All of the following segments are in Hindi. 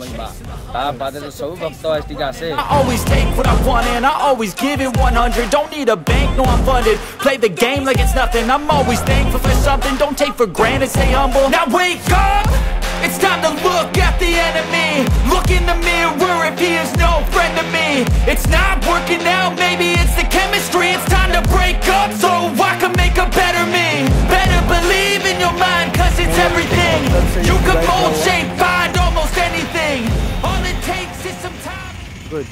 મહા મહિમા તારા પાસે તો સૌ ભક્તો આસ્તિક આશે I always take what I want and I always give it 100 don't need a bank no I'm funded play the game like it's nothing I'm always thankful for something don't take for granted stay humble now wake up it's time to look at the enemy look in the mirror if he is no friend to me it's not working out maybe it's the chemistry it's time to break up so I can make a better me better believe in your mind cause it's everything you can mold shape find almost anything all it takes is some time good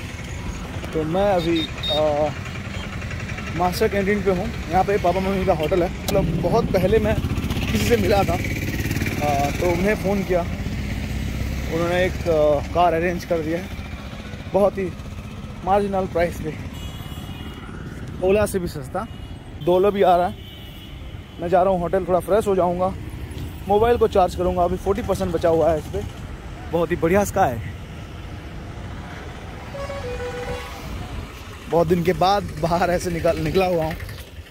तो मैं अभी मास्टर कैंटीन पे हूँ। यहाँ पे पापा मम्मी का होटल है। मतलब बहुत पहले मैं किसी से मिला था तो उन्हें फ़ोन किया, उन्होंने एक कार अरेंज कर दिया है बहुत ही मार्जिनल प्राइस पे, ओला से भी सस्ता। डॉलर भी आ रहा है। मैं जा रहा हूँ होटल, थोड़ा फ्रेश हो जाऊँगा, मोबाइल को चार्ज करूँगा। अभी 40% बचा हुआ है इस पर। बहुत ही बढ़िया स्काई है। बहुत दिन के बाद बाहर ऐसे निकला हुआ हूँ।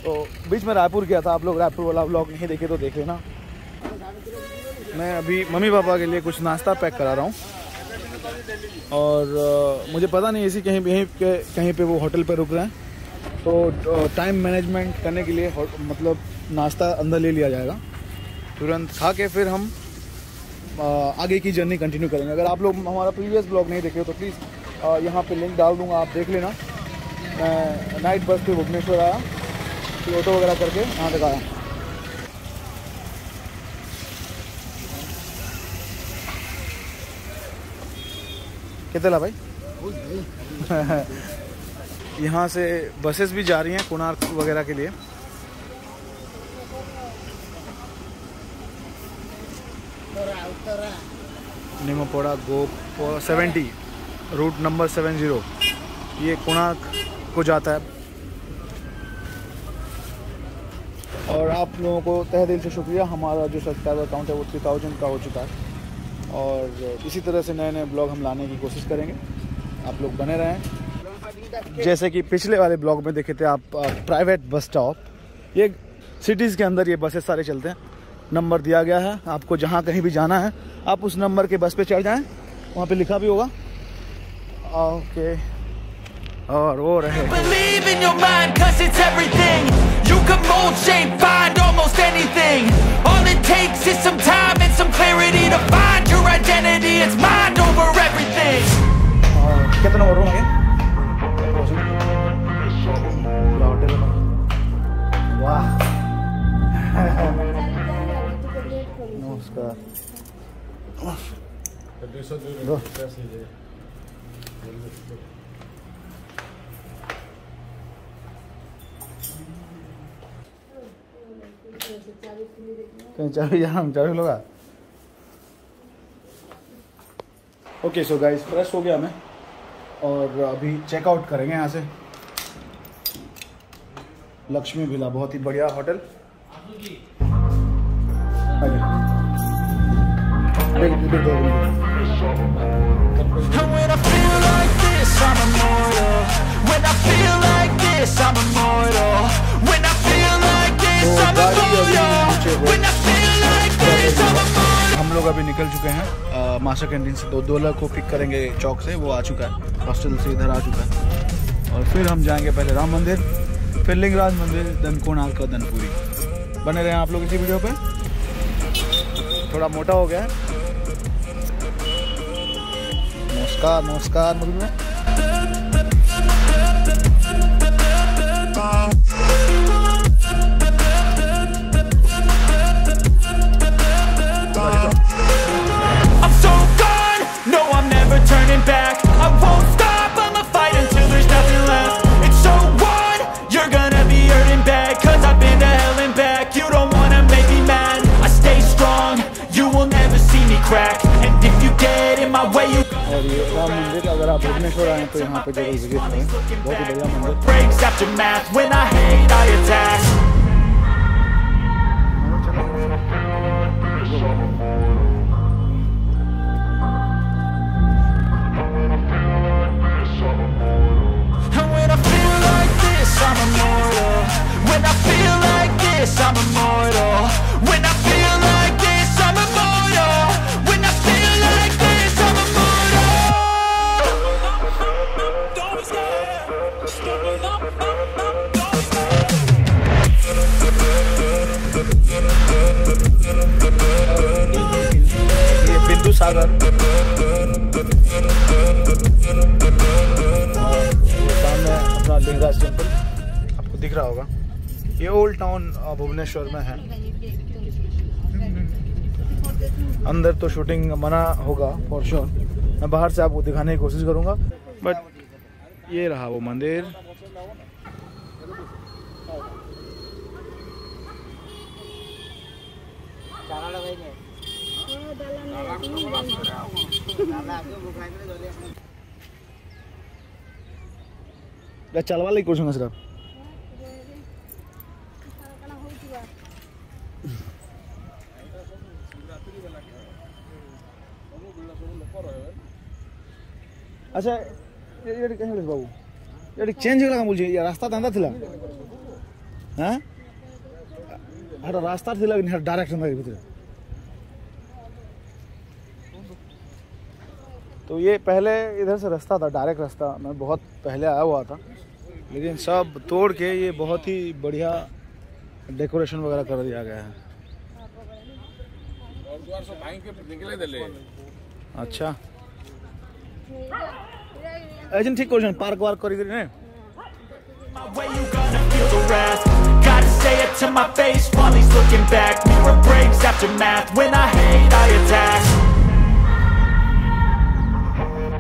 तो बीच में रायपुर गया था। आप लोग रायपुर वाला व्लॉग नहीं देखे तो देख लेना। मैं अभी मम्मी पापा के लिए कुछ नाश्ता पैक करा रहा हूँ और मुझे पता नहीं इसी कहीं पे वो होटल पे रुक रहे हैं, तो टाइम मैनेजमेंट करने के लिए मतलब नाश्ता अंदर ले लिया जाएगा। तुरंत खा के फिर हम आगे की जर्नी कंटिन्यू करेंगे। अगर आप लोग हमारा प्रीवियस व्लॉग नहीं देखे तो प्लीज़ यहाँ पर लिंक डाल दूँगा, आप देख लेना। मैं नाइट बस पे भुवनेश्वर आया, फिर ऑटो वगैरह करके यहाँ तक आया। कितना भाई यहाँ से बसेस भी जा रही हैं कोणार्क वगैरह के लिए। निमोपोड़ा गोप 70 रूट नंबर 70 ये कोणार्क को जाता है। और आप लोगों को तहे दिल से शुक्रिया। हमारा जो सब्सक्राइबर अकाउंट है वो 3000 का हो चुका है और इसी तरह से नए नए ब्लॉग हम लाने की कोशिश करेंगे। आप लोग बने रहें। जैसे कि पिछले वाले ब्लॉग में देखे थे आप, प्राइवेट बस स्टॉप, ये सिटीज़ के अंदर ये बसेस सारे चलते हैं। नंबर दिया गया है आपको, जहाँ कहीं भी जाना है आप उस नंबर के बस पर चढ़ जाएँ, वहाँ पर लिखा भी होगा। ओके, और वो रहे कितना और होंगे वाह। नमस्कार। कहीं चाबी हम चाबी लोग। ओके सो गाइस, फ्रेश हो गया मैं और अभी चेकआउट करेंगे यहाँ से। लक्ष्मी विला बहुत ही बढ़िया होटल। हम लोग अभी निकल चुके हैं मास्टर कैंटीन से। डॉलर को पिक करेंगे चौक से, वो आ चुका है हॉस्टल से, इधर आ चुका है। और फिर हम जाएंगे पहले राम मंदिर, फिर लिंगराज मंदिर, देन कोणार्क, देन पुरी। बने रहे आप लोग इसी वीडियो पे। थोड़ा मोटा हो गया है। नमस्कार नमस्कार। और ये राम मंदिर, अगर आप भुवनेश्वर आए तो यहाँ पे जरूर विजिट करें, बहुत ही बढ़िया मंदिर। सामने अपना लिंगराज टेम्पल आपको दिख रहा होगा। ये ओल्ड टाउन भुवनेश्वर में है। अंदर तो शूटिंग मना होगा फॉर श्योर, मैं बाहर से आपको दिखाने की कोशिश करूंगा। बट ये रहा वो मंदिर। चलवा लगे कौन सर अच्छा बाबू ये चेंज होगा बोल रास्ता तो थिला हाँ हटा रास्ता थिला डायरेक्ट भर। तो ये पहले इधर से रास्ता था, डायरेक्ट रास्ता, मैं बहुत पहले आया हुआ था, लेकिन सब तोड़ के ये बहुत ही बढ़िया डेकोरेशन वगैरह कर दिया गया है। अच्छा एजेंट ठीक कर पार्क वार्क कर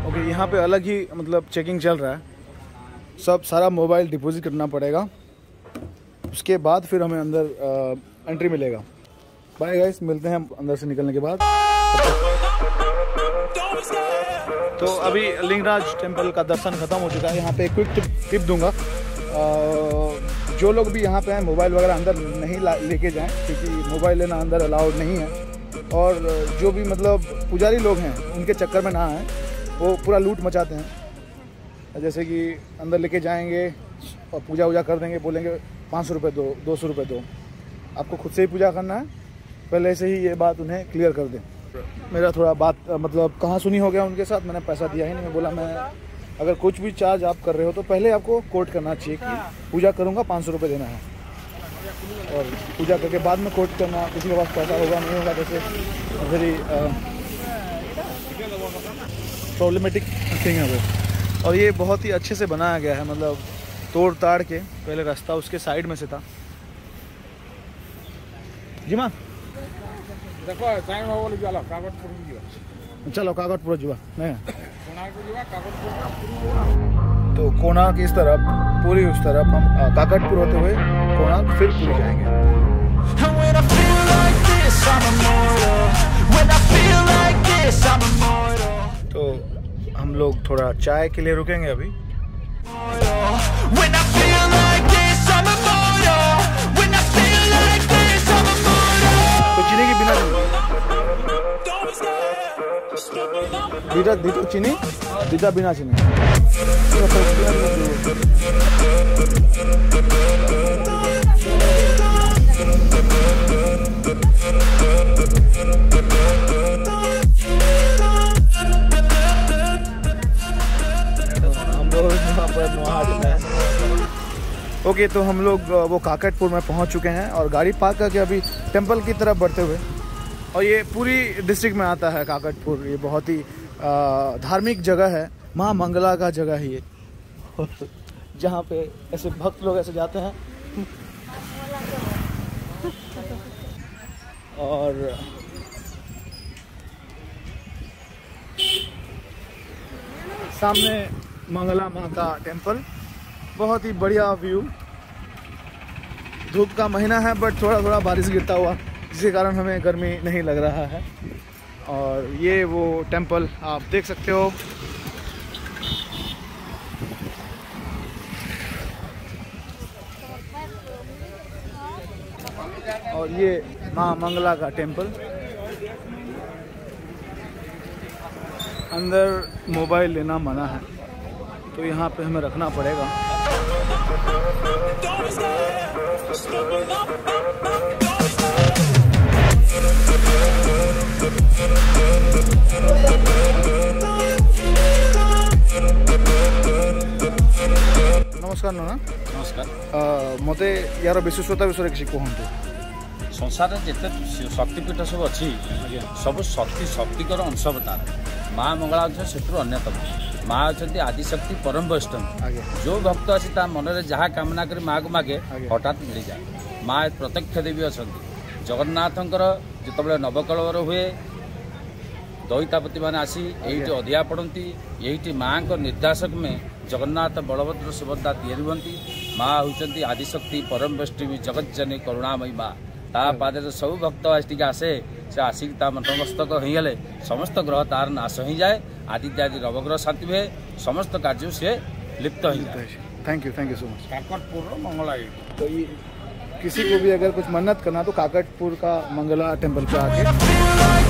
ओके। यहाँ पे अलग ही मतलब चेकिंग चल रहा है, सब सारा मोबाइल डिपॉजिट करना पड़ेगा, उसके बाद फिर हमें अंदर एंट्री मिलेगा। बाय गाइस, मिलते हैं अंदर से निकलने के बाद। तो अभी लिंगराज टेम्पल का दर्शन खत्म हो चुका है। यहाँ पे एक क्विक टिप दूंगा, जो लोग भी यहाँ पे हैं मोबाइल वगैरह अंदर नहीं लेके जाएं, क्योंकि मोबाइल लेना अंदर अलाउड नहीं है। और जो भी मतलब पुजारी लोग हैं उनके चक्कर में ना आएं, वो पूरा लूट मचाते हैं। जैसे कि अंदर लेके जाएंगे और पूजा वूजा कर देंगे, बोलेंगे 500 रुपये दो, 200 रुपये दो। आपको खुद से ही पूजा करना है, पहले से ही ये बात उन्हें क्लियर कर दें। मेरा थोड़ा बात मतलब कहाँ सुनी हो गया उनके साथ, मैंने पैसा दिया ही नहीं। मैं बोला मैं अगर कुछ भी चार्ज आप कर रहे हो तो पहले आपको कोट करना चाहिए कि पूजा करूँगा 500 रुपये देना है, और पूजा करके बाद में कोट करना। किसी के पास पैसा होगा नहीं होगा, जैसे वेरी प्रॉब्लमेटिक थिंग है वो। और ये बहुत ही अच्छे से बनाया गया है, मतलब तोड़ ताड़ के। पहले रास्ता उसके साइड में से था जी माँ, चलो काकटपुर जीवा। तो कोणार्क इस तरफ, पूरी उस तरफ, हम काकटपुर होते हुए कोणार्क फिर पूरी जाएंगे। तो हम लोग थोड़ा चाय के लिए रुकेंगे अभी। दीदा दीदी चीनी, दीदा बिना चीनी। ओके, तो हम लोग वो काकटपुर में पहुंच चुके हैं और गाड़ी पार्क करके अभी टेंपल की तरफ बढ़ते हुए। और ये पूरी डिस्ट्रिक्ट में आता है काकटपुर, ये बहुत ही धार्मिक जगह है, माँ मंगला का जगह है ये, जहाँ पे ऐसे भक्त लोग ऐसे जाते हैं। और सामने मंगला माँ का टेम्पल, बहुत ही बढ़िया व्यू। धूप का महीना है बट थोड़ा थोड़ा बारिश गिरता हुआ, जिसके कारण हमें गर्मी नहीं लग रहा है। और ये वो टेंपल आप देख सकते हो। और ये माँ मंगला का टेंपल। अंदर मोबाइल लेना मना है, तो यहाँ पे हमें रखना पड़ेगा। नमस्कार नाना। नमस्कार। मते यार विशेष श्रोता विषय शिक्षक हूँ। संसार जिते शक्तिपीठ सब अच्छी सब शक्ति शक्तिकर अंश अवतार माँ मंगला अच्छे अन्यतम माँ अच्छा आदिशक्ति परम वैष्णव जो भक्त अच्छी मनरे जहाँ कामना कर माँ को मागे हठात मिल जाए माँ प्रत्यक्ष देवी अच्छा जगन्नाथ जिते नवकलवर हुए दईतापति मैंने आसी ये अधिया पड़ती यही माँ को निर्देशक में जगन्नाथ बलभद्र सुभद्रा या माँ होती आदिशक्ति परम वैष्णवी जगज्जनी करुणामयी माँ तादे सब भक्त आज आसे से आसिक मंत्रमस्तक होगले समस्त ग्रह तार नाश हो जाए आदित्यादि नवग्रह शांति हुए समस्त कार्य सी लिप्त हो जाए। Thank you so much. Kakatpur Mangala तो किसी को भी अगर कुछ मन्नत करना तो काकटपुर का मंगला टेम्पल पर आके